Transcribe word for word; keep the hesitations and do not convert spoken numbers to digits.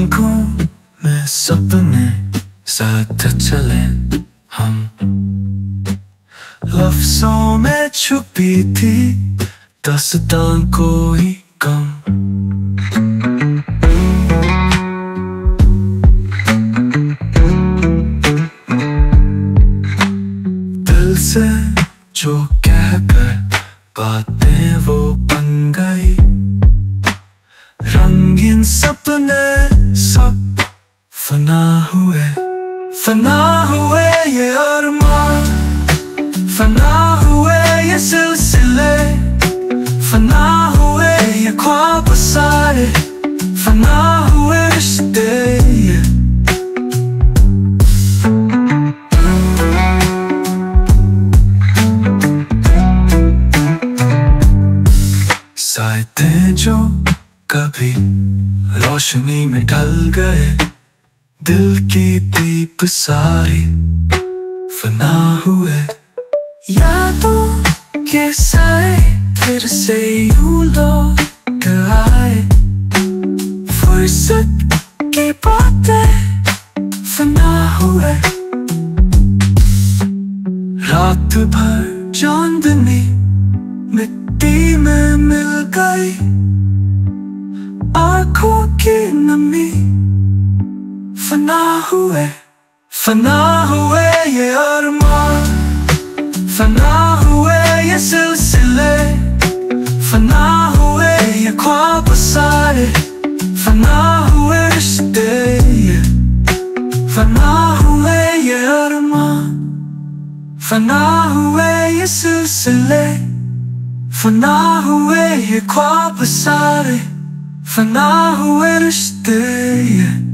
आंखों में सपने साथ चले हम, लफ्जों में छुपी थी दास्तां कोई कम। दिल से जो कह कर बातें वो बन गई, रंगीन सपने सब फना हुए। फना हुए ये अरमान, फना हुए ये सिलसिले, फना हुए ये ख्वाब सारे, फना हुए रिश्ते। सायतें जो कभी रोशनी में ढल गए, दिल की दीप सारी फना हुए। यादों के साए फिर से यूं लौट आए, फुर्सत की बातें फना हुए। रात भर चांदनी मिट्टी में मिल गई, आंखों की नमी फना हुए। फना हुए ये अरमान, फना हुए ये सिलसिले, फना हुए ये ख्वाब सारे, फना हुए रिश्ते। फना हुए ये अरमान, फना हुए ये सिलसिले, फना हुए ये ख्वाब सारे, फना हुए रिश्ते।